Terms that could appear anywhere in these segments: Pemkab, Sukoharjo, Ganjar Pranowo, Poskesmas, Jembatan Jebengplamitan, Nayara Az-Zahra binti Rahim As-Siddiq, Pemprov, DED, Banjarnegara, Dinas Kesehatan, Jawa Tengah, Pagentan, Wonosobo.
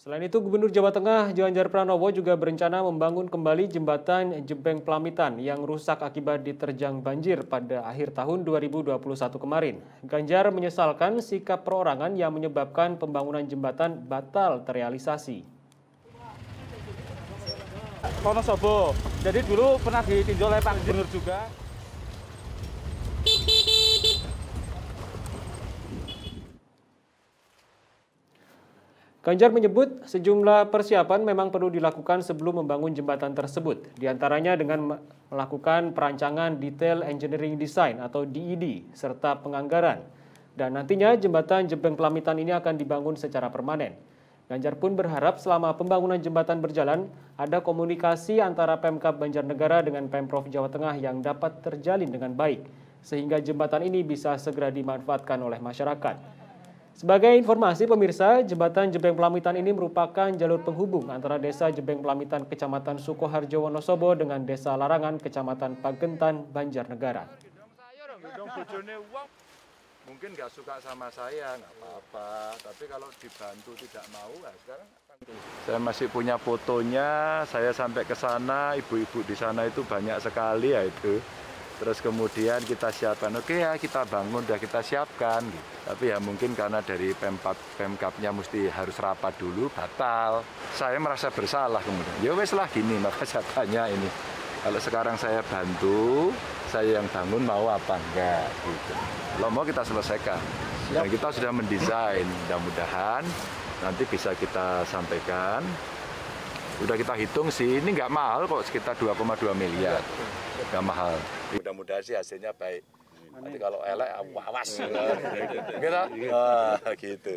Selain itu, Gubernur Jawa Tengah Ganjar Pranowo juga berencana membangun kembali Jembatan Jebengplamitan yang rusak akibat diterjang banjir pada akhir tahun 2021 kemarin. Ganjar menyesalkan sikap perorangan yang menyebabkan pembangunan jembatan batal terrealisasi. Wonosobo, jadi dulu pernah ditinjau oleh Pak Gubernur juga. Ganjar menyebut sejumlah persiapan memang perlu dilakukan sebelum membangun jembatan tersebut, di antaranya dengan melakukan perancangan detail engineering design atau DED serta penganggaran. Dan nantinya jembatan Jebengplamitan ini akan dibangun secara permanen. Ganjar pun berharap selama pembangunan jembatan berjalan ada komunikasi antara Pemkab Banjarnegara dengan Pemprov Jawa Tengah yang dapat terjalin dengan baik sehingga jembatan ini bisa segera dimanfaatkan oleh masyarakat. Sebagai informasi pemirsa, Jembatan Jebengplamitan ini merupakan jalur penghubung antara Desa Jebengplamitan Kecamatan Sukoharjo Wonosobo dengan Desa Larangan Kecamatan Pagentan Banjarnegara. Mungkin nggak suka sama saya, nggak apa-apa, tapi kalau dibantu tidak mau, sekarang saya masih punya fotonya, saya sampai ke sana, ibu-ibu di sana itu banyak sekali ya itu. Terus kemudian kita siapkan, oke ya kita bangun, udah kita siapkan. Tapi ya mungkin karena dari Pemkabnya mesti harus rapat dulu, batal. Saya merasa bersalah kemudian, ya wes lah gini, maka saya tanya ini. Kalau sekarang saya bantu, saya yang bangun mau apa enggak gitu. Kalau mau kita selesaikan, dan kita sudah mendesain, mudah-mudahan nanti bisa kita sampaikan. Udah kita hitung sih, ini nggak mahal kok, sekitar 2,2 miliar. Nggak mahal. Mudah-mudahan sih hasilnya baik. Nanti kalau elek, awas. Gitu.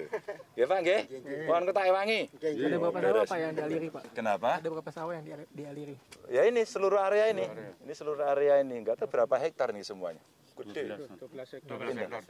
Ya Pak, nggih? Mohon ketak ewangi. Ada berapa sawah Pak yang dialiri Pak? Kenapa? Ada berapa sawah yang dialiri? Ya ini, seluruh area ini. Ini seluruh area ini. Nggak tahu berapa hektar nih semuanya. Gede. 12 hektar.